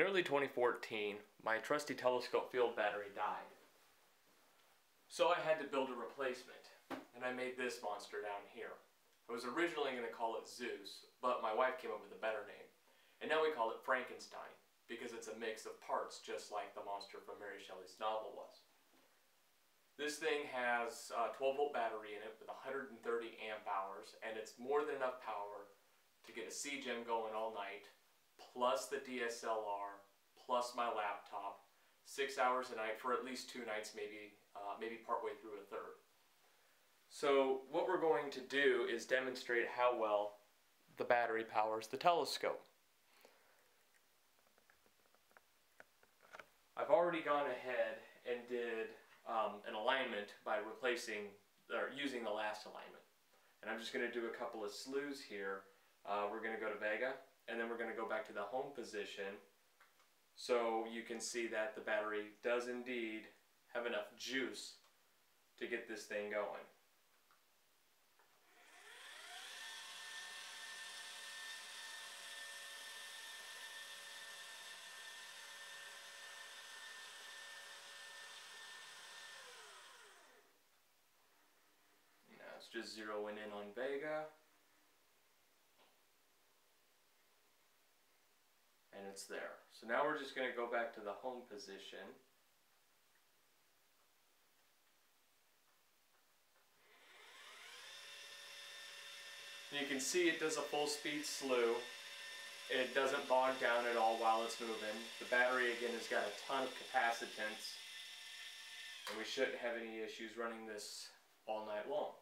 In early 2014, my trusty telescope field battery died. So I had to build a replacement, and I made this monster down here. I was originally going to call it Zeus, but my wife came up with a better name. And now we call it Frankenstein, because it's a mix of parts, just like the monster from Mary Shelley's novel was. This thing has a 12-volt battery in it with 130 amp hours, and it's more than enough power to get a CGEM going all night, plus the DSLR, plus my laptop, 6 hours a night for at least 2 nights, maybe partway through a third. So what we're going to do is demonstrate how well the battery powers the telescope. I've already gone ahead and did an alignment by replacing or using the last alignment, and I'm just going to do a couple of slews here. We're going to go to Vega, and then we're going to go back to the home position, so you can see that the battery does indeed have enough juice to get this thing going. Now it's just zeroing in on Vega, and it's there. So now we're just going to go back to the home position. You can see it does a full speed slew. It doesn't bog down at all while it's moving. The battery again has got a ton of capacitance, and we shouldn't have any issues running this all night long.